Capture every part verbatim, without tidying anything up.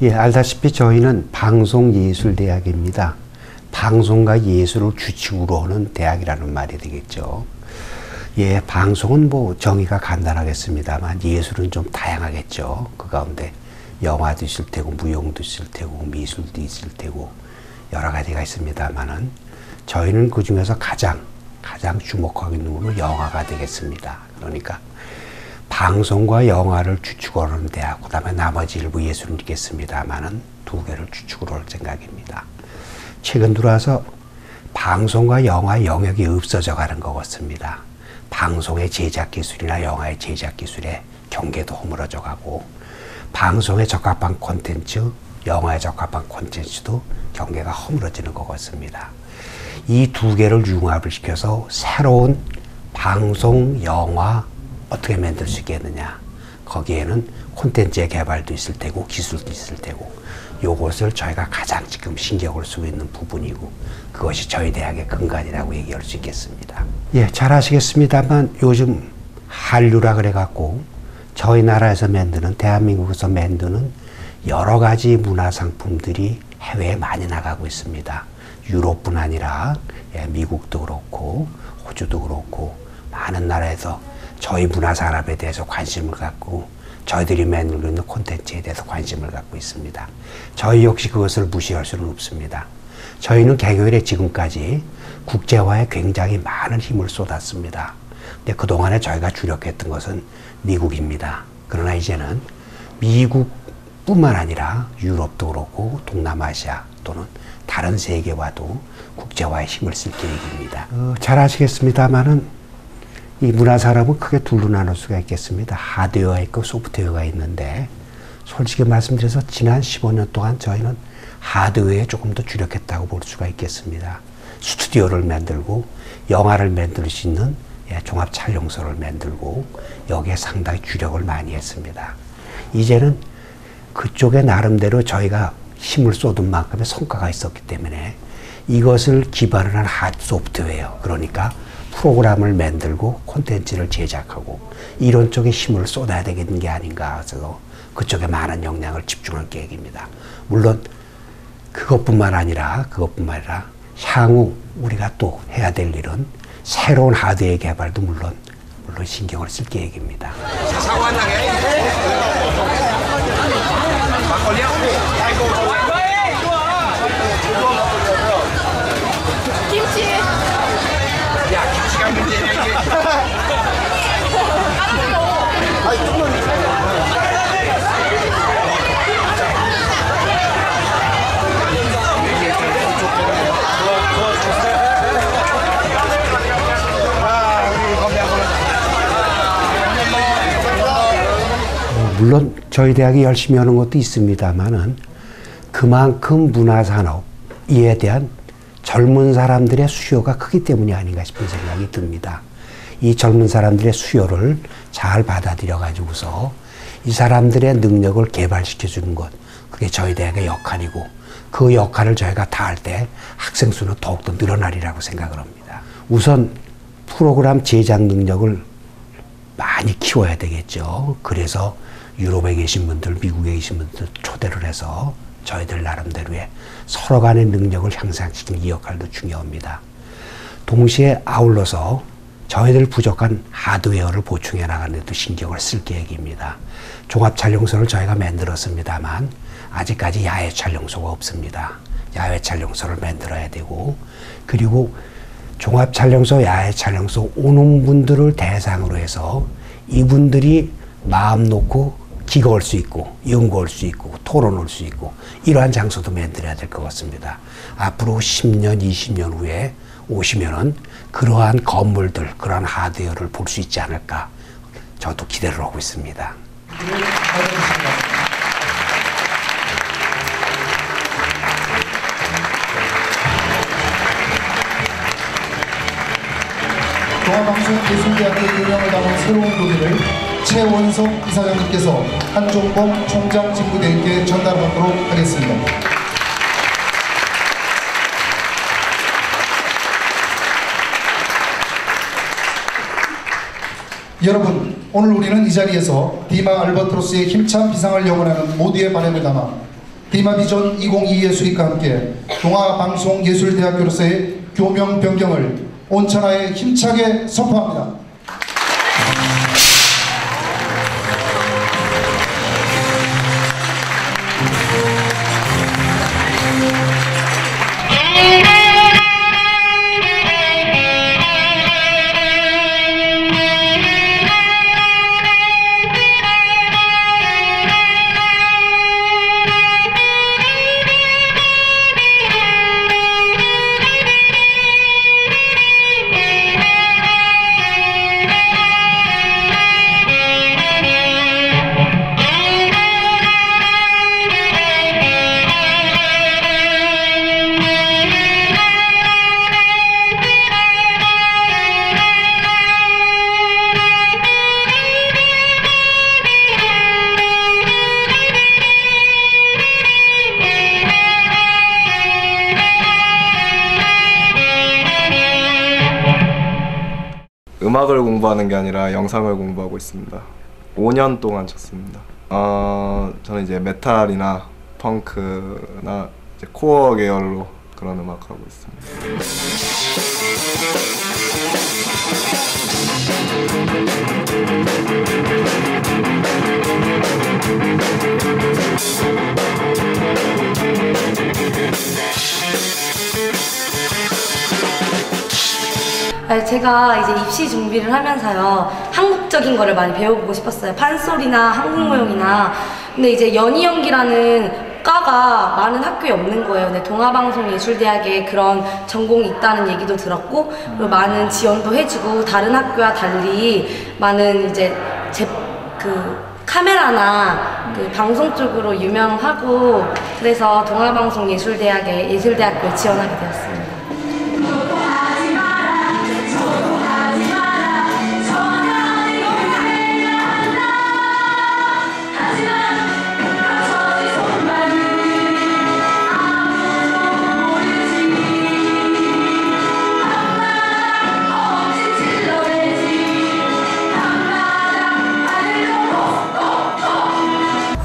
예, 알다시피 저희는 방송예술대학입니다. 방송과 예술을 주축으로 하는 대학이라는 말이 되겠죠. 예, 방송은 뭐 정의가 간단하겠습니다만 예술은 좀 다양하겠죠. 그 가운데 영화도 있을 테고 무용도 있을 테고 미술도 있을 테고 여러 가지가 있습니다만은 저희는 그 중에서 가장 가장 주목하고 있는 것은 영화가 되겠습니다. 그러니까 방송과 영화를 주축으로 하는 대학, 그 다음에 나머지 일부 예술은 있겠습니다만은 두 개를 주축으로 할 생각입니다. 최근 들어와서 방송과 영화 영역이 없어져 가는 것 같습니다. 방송의 제작 기술이나 영화의 제작 기술의 경계도 허물어져 가고, 방송에 적합한 콘텐츠, 영화에 적합한 콘텐츠도 경계가 허물어지는 것 같습니다. 이 두 개를 융합을 시켜서 새로운 방송, 영화 어떻게 만들 수 있겠느냐, 거기에는 콘텐츠의 개발도 있을 테고 기술도 있을 테고, 요것을 저희가 가장 지금 신경을 쓰고 있는 부분이고, 그것이 저희 대학의 근간이라고 얘기할 수 있겠습니다. 예, 잘 아시겠습니다만 요즘 한류라 그래갖고 저희 나라에서 만드는, 대한민국에서 만드는 여러 가지 문화 상품들이 해외에 많이 나가고 있습니다. 유럽뿐 아니라 예, 미국도 그렇고 호주도 그렇고 많은 나라에서 저희 문화산업에 대해서 관심을 갖고 저희들이 만들고 있는 콘텐츠에 대해서 관심을 갖고 있습니다. 저희 역시 그것을 무시할 수는 없습니다. 저희는 개교일에 지금까지 국제화에 굉장히 많은 힘을 쏟았습니다. 근데 그동안에 저희가 주력했던 것은 미국입니다. 그러나 이제는 미국뿐만 아니라 유럽도 그렇고 동남아시아 또는 다른 세계와도 국제화에 힘을 쓸 계획입니다. 어, 잘 아시겠습니다만은 이 문화산업은 크게 둘로 나눌 수가 있겠습니다. 하드웨어가 있고 소프트웨어가 있는데, 솔직히 말씀드려서 지난 십오 년 동안 저희는 하드웨어에 조금 더 주력했다고 볼 수가 있겠습니다. 스튜디오를 만들고 영화를 만들 수 있는 종합 촬영소를 만들고 여기에 상당히 주력을 많이 했습니다. 이제는 그쪽에 나름대로 저희가 힘을 쏟은 만큼의 성과가 있었기 때문에 이것을 기반으로 한 하드 소프트웨어, 그러니까 프로그램을 만들고 콘텐츠를 제작하고 이런 쪽에 힘을 쏟아야 되는 게 아닌가 해서 그쪽에 많은 역량을 집중할 계획입니다. 물론 그것뿐만 아니라 그것뿐만 아니라 향후 우리가 또 해야 될 일은 새로운 하드웨어 개발도 물론 물론 신경을 쓸 계획입니다. 물론 저희 대학이 열심히 하는 것도 있습니다만은 그만큼 문화산업에 대한 젊은 사람들의 수요가 크기 때문이 아닌가 싶은 생각이 듭니다. 이 젊은 사람들의 수요를 잘 받아들여 가지고서 이 사람들의 능력을 개발시켜 주는 것, 그게 저희 대학의 역할이고, 그 역할을 저희가 다 할 때 학생 수는 더욱더 늘어나리라고 생각을 합니다. 우선 프로그램 제작 능력을 많이 키워야 되겠죠. 그래서 유럽에 계신 분들, 미국에 계신 분들 초대를 해서 저희들 나름대로의 서로 간의 능력을 향상시키는 이 역할도 중요합니다. 동시에 아울러서 저희들 부족한 하드웨어를 보충해 나가는 데도 신경을 쓸 계획입니다. 종합 촬영소를 저희가 만들었습니다만 아직까지 야외 촬영소가 없습니다. 야외 촬영소를 만들어야 되고, 그리고 종합 촬영소, 야외 촬영소 오는 분들을 대상으로 해서 이분들이 마음 놓고 기거할 수 있고 연구할 수 있고 토론할 수 있고 이러한 장소도 만들어야 될 것 같습니다. 앞으로 십 년, 이십 년 후에 오시면은 그러한 건물들, 그러한 하드웨어를 볼 수 있지 않을까, 저도 기대를 하고 있습니다. 동아방송 예술대학의 유명을 담은 새로운 도전을 최원성 이사장님께서 한종범 총장 직무대행께 전달하도록 하겠습니다. 여러분, 오늘 우리는 이 자리에서 디마 알버트로스의 힘찬 비상을 영원하는 모두의 바람을 담아 테마비전 이천이십이 예술익과 함께 동아방송예술대학교로서의 교명 변경을 온천하에 힘차게 선포합니다. 음악을 공부하는 게 아니라 영상을 공부하고 있습니다. 오 년 동안 쳤습니다. 어, 저는 이제 메탈이나 펑크나 이제 코어 계열로 그런 음악 하고 있습니다. 제가 이제 입시 준비를 하면서요, 한국적인 거를 많이 배워보고 싶었어요. 판소리나 한국무용이나. 근데 이제 연희연기라는 과가 많은 학교에 없는 거예요. 근데 동아방송예술대학에 그런 전공이 있다는 얘기도 들었고, 그리고 많은 지원도 해주고, 다른 학교와 달리 많은 이제 제, 그 카메라나 그 방송 쪽으로 유명하고, 그래서 동아방송예술대학에 예술대학교에 지원하게 되었습니다.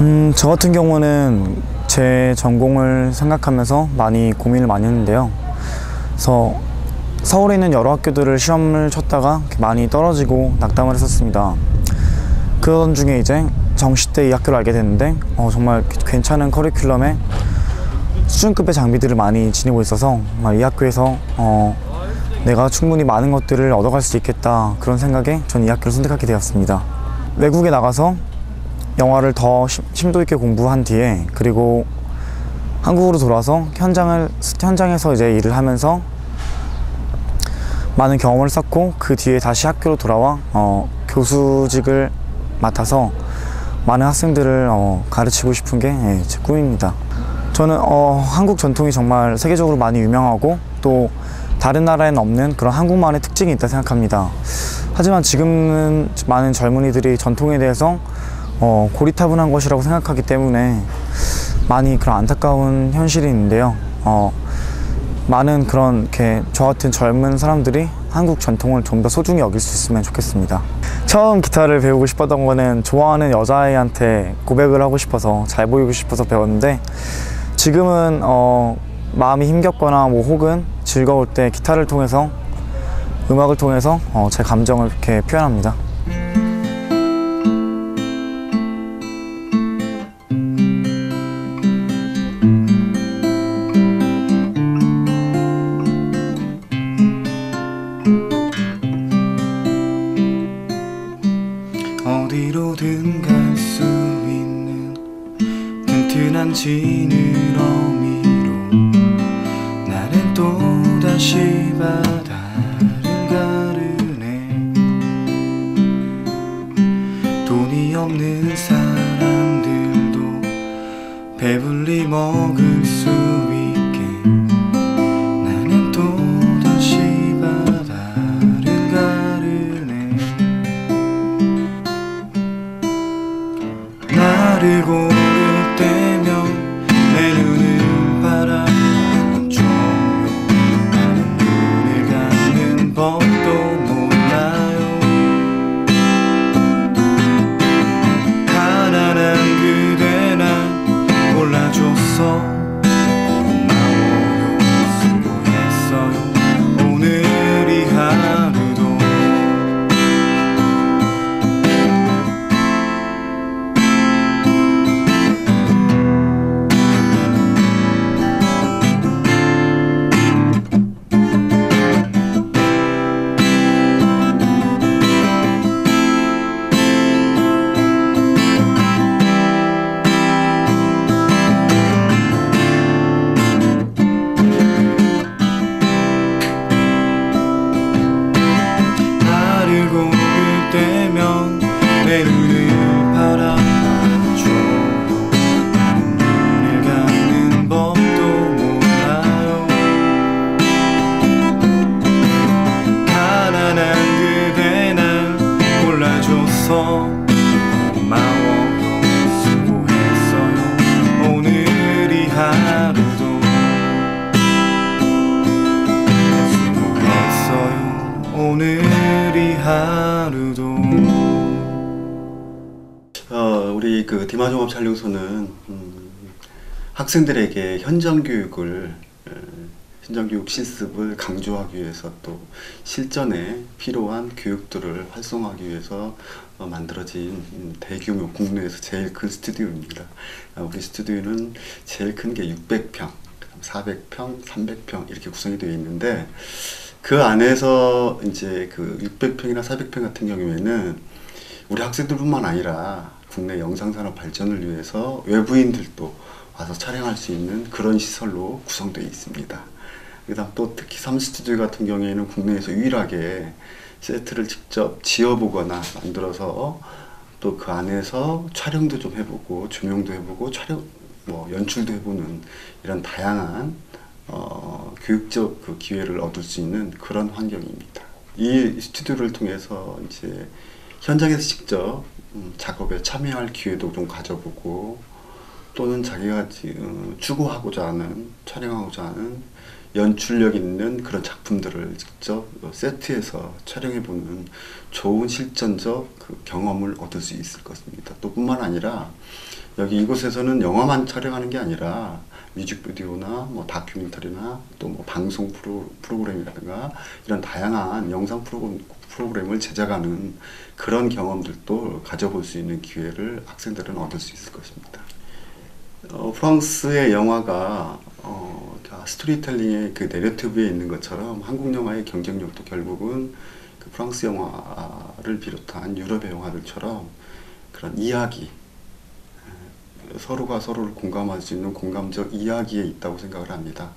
음, 저 같은 경우는 제 전공을 생각하면서 많이 고민을 많이 했는데요. 그래서 서울에 있는 여러 학교들을 시험을 쳤다가 많이 떨어지고 낙담을 했었습니다. 그런 중에 이제 정시대 이 학교를 알게 됐는데 어, 정말 괜찮은 커리큘럼에 수준급의 장비들을 많이 지니고 있어서 이 학교에서 어, 내가 충분히 많은 것들을 얻어갈 수 있겠다, 그런 생각에 저는 이 학교를 선택하게 되었습니다. 외국에 나가서 영화를 더 심도 있게 공부한 뒤에, 그리고 한국으로 돌아와서 현장을, 현장에서 이제 일을 하면서 많은 경험을 쌓고, 그 뒤에 다시 학교로 돌아와 어, 교수직을 맡아서 많은 학생들을 어, 가르치고 싶은 게 제 꿈입니다. 저는 어, 한국 전통이 정말 세계적으로 많이 유명하고 또 다른 나라에는 없는 그런 한국만의 특징이 있다 생각합니다. 하지만 지금은 많은 젊은이들이 전통에 대해서 어, 고리타분한 것이라고 생각하기 때문에 많이 그런 안타까운 현실이 있는데요. 어, 많은 그런 이렇게 저 같은 젊은 사람들이 한국 전통을 좀 더 소중히 여길 수 있으면 좋겠습니다. 처음 기타를 배우고 싶었던 거는 좋아하는 여자아이한테 고백을 하고 싶어서, 잘 보이고 싶어서 배웠는데, 지금은 어, 마음이 힘겹거나 뭐 혹은 즐거울 때 기타를 통해서, 음악을 통해서 어, 제 감정을 이렇게 표현합니다. 어디로든 갈 수 있는 튼튼한 지느러미로 나는 또다시 바다를 가르네. 돈이 없는 사람들도 배불리 먹을 수 있게 나는 또다시 바다를 가르네. 나를 고를 때면 내 눈을 바라만 줘요. 나는 눈을 감는 법도 몰라요. 가난한 그대 난 골라줬어. 김하종합 촬영소는 음, 학생들에게 현장교육을 현장교육 실습을 강조하기 위해서 또 실전에 필요한 교육들을 활성화하기 위해서 만들어진 대규모 국내에서 제일 큰 스튜디오입니다. 우리 스튜디오는 제일 큰 게 육백 평, 사백 평, 삼백 평 이렇게 구성이 되어 있는데, 그 안에서 이제 그 육백 평이나 사백 평 같은 경우에는 우리 학생들뿐만 아니라 국내 영상산업 발전을 위해서 외부인들도 와서 촬영할 수 있는 그런 시설로 구성되어 있습니다. 그 다음 또 특히 삼 스튜디오 같은 경우에는 국내에서 유일하게 세트를 직접 지어보거나 만들어서 또 그 안에서 촬영도 좀 해보고 조명도 해보고 촬영 뭐 연출도 해보는 이런 다양한 어, 교육적 그 기회를 얻을 수 있는 그런 환경입니다. 이 스튜디오를 통해서 이제 현장에서 직접 작업에 참여할 기회도 좀 가져보고, 또는 자기가 지금 추구하고자 하는, 촬영하고자 하는 연출력 있는 그런 작품들을 직접 세트에서 촬영해보는 좋은 실전적 그 경험을 얻을 수 있을 것입니다. 또 뿐만 아니라 여기 이곳에서는 영화만 촬영하는 게 아니라 뮤직비디오나 뭐 다큐멘터리나 또 뭐 방송 프로, 프로그램이라든가 이런 다양한 영상 프로그램, 프로그램을 제작하는 그런 경험들도 가져볼 수 있는 기회를 학생들은 얻을 수 있을 것입니다. 어, 프랑스의 영화가 어, 스토리텔링의 그 내러티브에 있는 것처럼 한국 영화의 경쟁력도 결국은 그 프랑스 영화를 비롯한 유럽의 영화들처럼 그런 이야기, 서로가 서로를 공감할 수 있는 공감적 이야기에 있다고 생각을 합니다.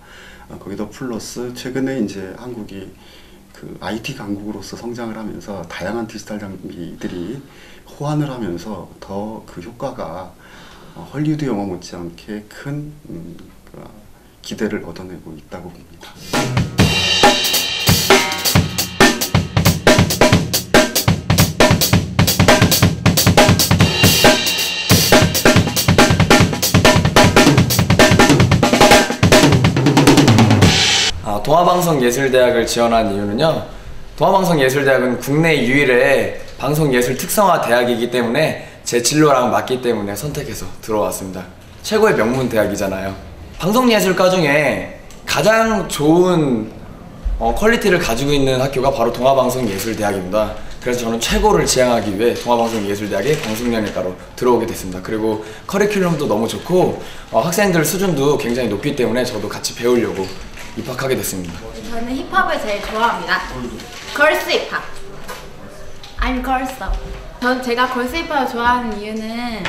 어, 거기다 플러스 최근에 이제 한국이 그 아이티 강국으로서 성장을 하면서 다양한 디지털 장비들이 호환을 하면서 더 그 효과가 헐리우드 영화 못지않게 큰 음, 그, 기대를 얻어내고 있다고 봅니다. 아, 동아방송예술대학을 지원한 이유는요, 동아방송예술대학은 국내 유일의 방송예술 특성화 대학이기 때문에 제 진로랑 맞기 때문에 선택해서 들어왔습니다. 최고의 명문 대학이잖아요. 방송예술과 중에 가장 좋은 어, 퀄리티를 가지고 있는 학교가 바로 동아방송예술대학입니다. 그래서 저는 최고를 지향하기 위해 동아방송예술대학의 방송영예과로 들어오게 됐습니다. 그리고 커리큘럼도 너무 좋고 어, 학생들 수준도 굉장히 높기 때문에 저도 같이 배우려고 입학하게 됐습니다. 저는 힙합을 제일 좋아합니다. 걸스 힙합. I'm 걸스. 전 제가 걸스 힙합을 좋아하는 이유는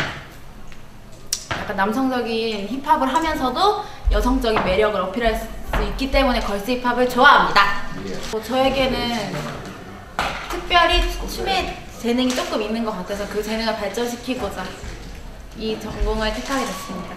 약간 남성적인 힙합을 하면서도 여성적인 매력을 어필할 수 있기 때문에 걸스 힙합을 좋아합니다. 뭐 저에게는 특별히 춤에 재능이 조금 있는 것 같아서 그 재능을 발전시키고자 이 전공을 택하게 됐습니다.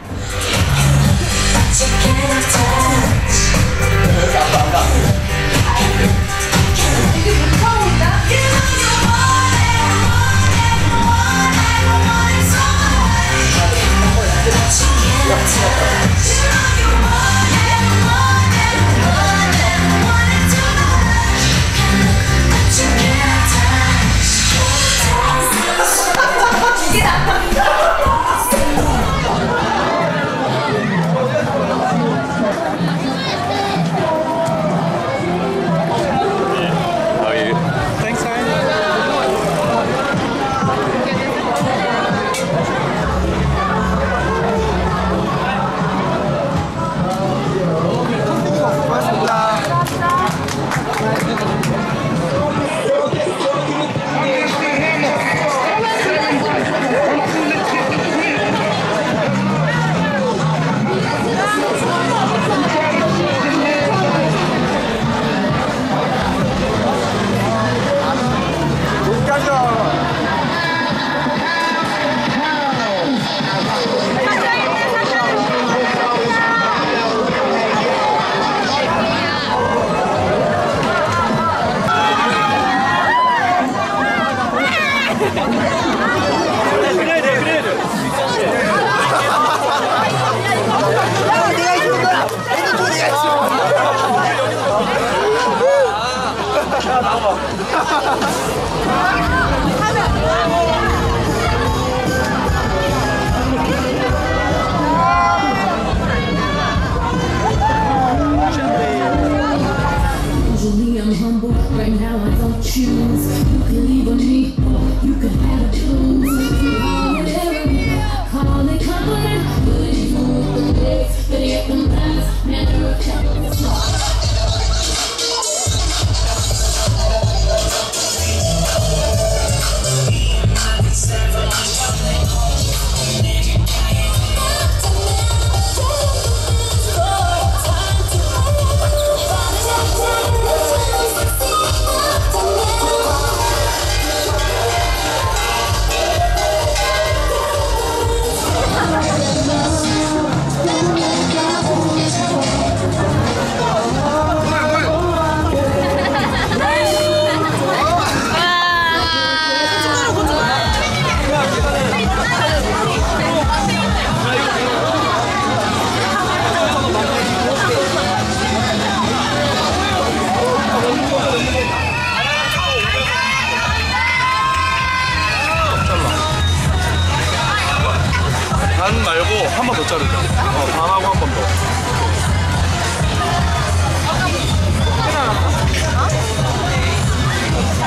번 더 자르자. 어, 반하고 한 번 더.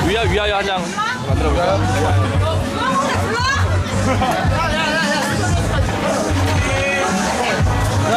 위아 위아야 한 장 만들어볼까요? 자.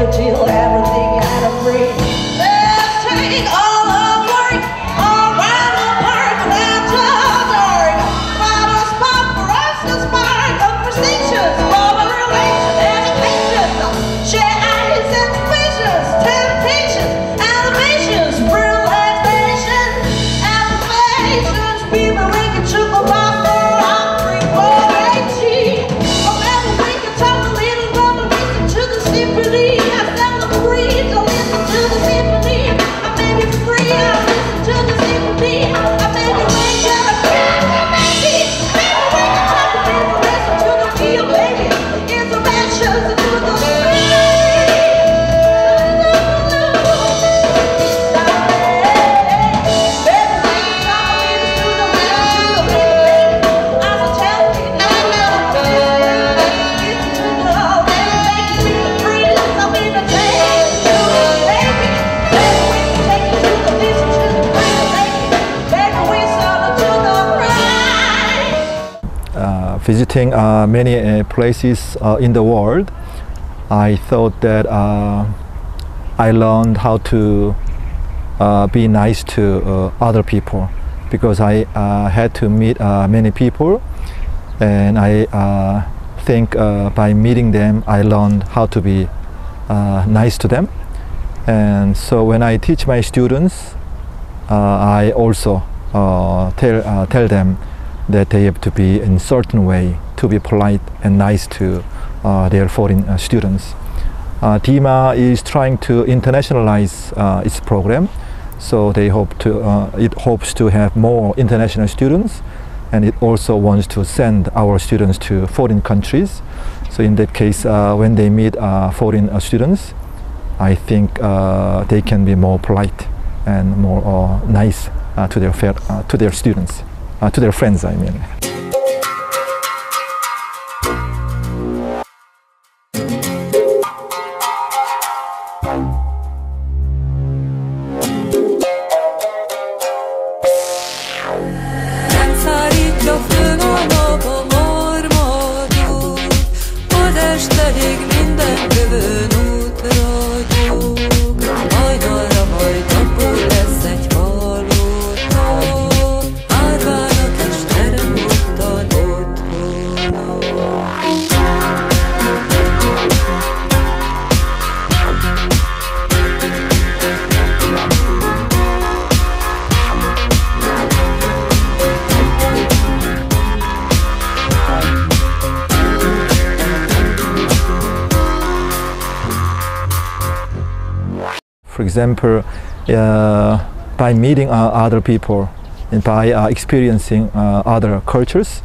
can feel everything out of me. Let's take all of work, all round the park, round to the dark. Bottles pop for us to spark of prestigious global relations, education, share ideas and visions, temptations, elevations, relaxation, elevations. We were waking to the rock for hungry for eighteen. Remember we can talk a little more, listen to the symphony. I fell the breeze, I listen to the symphony. I made it free, I listen to the symphony. I made it wake up, I can't make it. Remember we can talk a little, listen to the feel, baby. It's a bad show to do the visiting uh, many uh, places uh, in the world, I thought that uh, I learned how to uh, be nice to uh, other people, because I uh, had to meet uh, many people, and I uh, think uh, by meeting them I learned how to be uh, nice to them. And so when I teach my students, uh, I also uh, tell, uh, tell them that they have to be in a certain way to be polite and nice to uh, their foreign uh, students. Uh, D M A is trying to internationalize uh, its program, so they hope to, uh, it hopes to have more international students, and it also wants to send our students to foreign countries. So in that case, uh, when they meet uh, foreign uh, students, I think uh, they can be more polite and more uh, nice uh, to, their fair, uh, to their students. Uh, to their friends, I mean. For example, uh, by meeting uh, other people and by uh, experiencing uh, other cultures,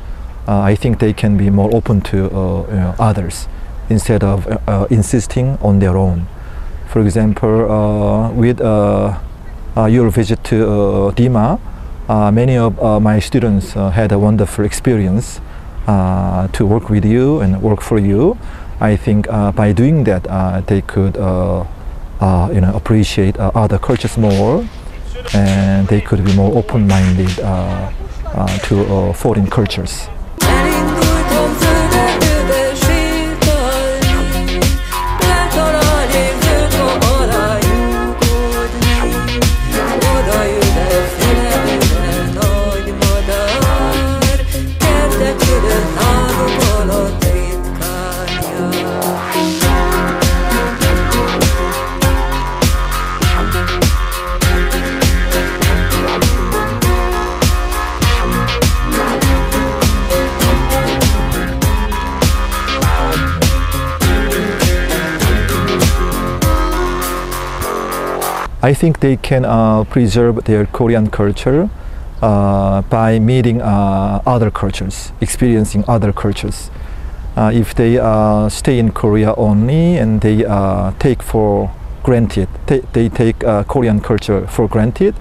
uh, I think they can be more open to uh, you know, others instead of uh, uh, insisting on their own. For example, uh, with uh, uh, your visit to uh, D M A, uh, many of uh, my students uh, had a wonderful experience uh, to work with you and work for you. I think uh, by doing that, uh, they could uh, Uh, you know, appreciate uh, other cultures more, and they could be more open-minded uh, uh, to uh, foreign cultures. I think they can uh, preserve their Korean culture uh, by meeting uh, other cultures, experiencing other cultures. Uh, if they uh, stay in Korea only and they uh, take for granted, they, they take uh, Korean culture for granted,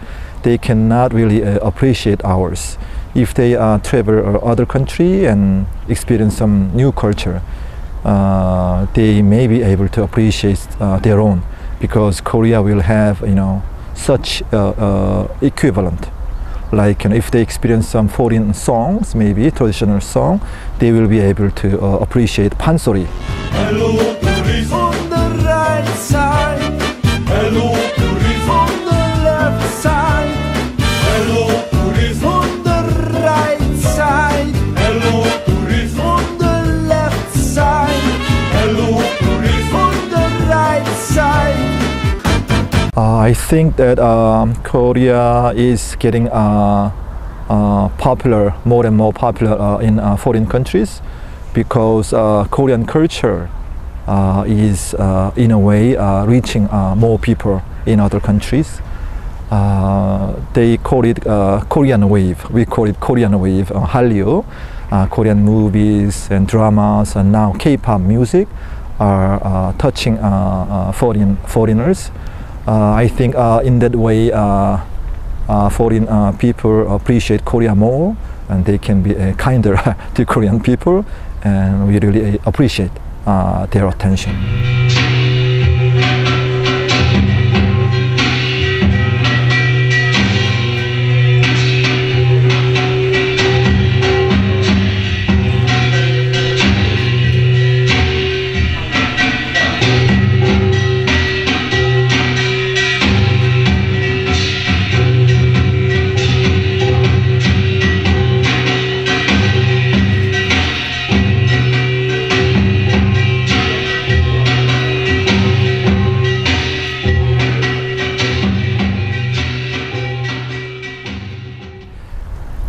they cannot really uh, appreciate ours. If they uh, travel to other country and experience some new culture, uh, they may be able to appreciate uh, their own. Because Korea will have, you know, such uh, uh, equivalent. Like, you know, if they experience some foreign songs, maybe traditional song, they will be able to uh, appreciate pansori. Hello, Uh, I think that um, Korea is getting uh, uh, popular, more and more popular uh, in uh, foreign countries, because uh, Korean culture uh, is, uh, in a way, uh, reaching uh, more people in other countries. Uh, they call it uh, Korean wave. We call it Korean wave, uh, Hallyu. Uh, Korean movies and dramas, and now K-pop music are uh, touching uh, uh, foreign foreigners. Uh, I think uh, in that way uh, uh, foreign uh, people appreciate Korea more, and they can be uh, kinder to Korean people, and we really appreciate uh, their attention.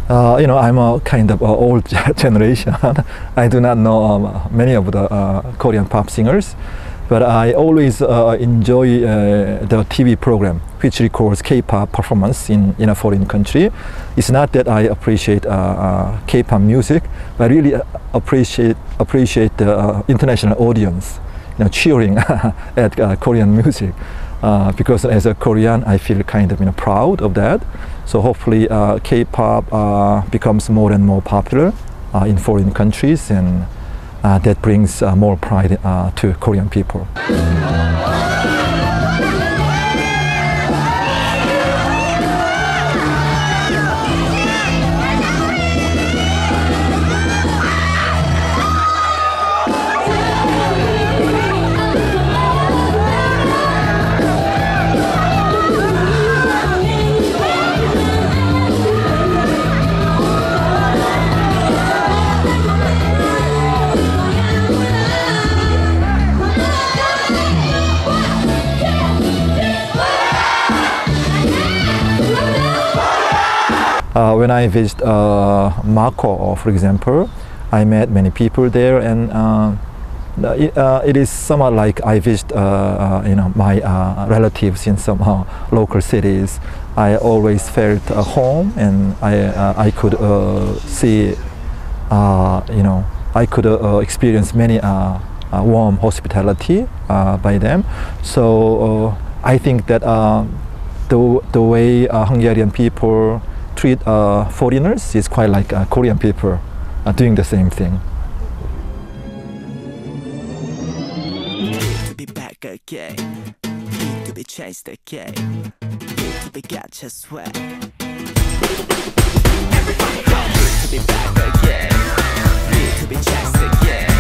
Uh, you know, I'm a kind of uh, old generation. I do not know um, many of the uh, Korean pop singers, but I always uh, enjoy uh, the T V program which records K-pop performance in, in a foreign country. It's not that I appreciate uh, uh, K-pop music, but I really appreciate, appreciate the uh, international audience, you know, cheering at uh, Korean music. Uh, because as a Korean, I feel kind of, you know, proud of that. So hopefully uh, K-pop uh, becomes more and more popular uh, in foreign countries, and uh, that brings uh, more pride uh, to Korean people. Uh, when I visit uh, Macau, for example, I met many people there, and uh, it, uh, it is somewhat like I visit, uh, uh, you know, my uh, relatives in some uh, local cities. I always felt at home, and I uh, I could uh, see, uh, you know, I could uh, experience many uh, uh, warm hospitality uh, by them. So uh, I think that uh, the the way uh, Hungarian people treat uh, foreigners is quite like uh, Korean people uh, doing the same thing. Need to be back again. Need to be chased again. Need to be gotcha sweat. Everybody go. Need to be back again. Need to be chased again.